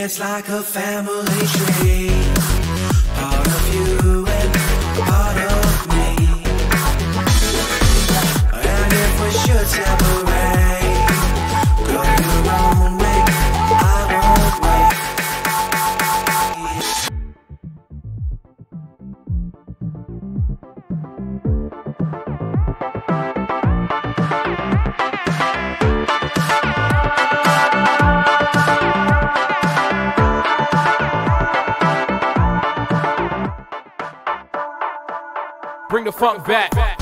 It's like a family tree, part of you and part of me. And if we should separate, go your own way, I won't wait. Bring the funk back.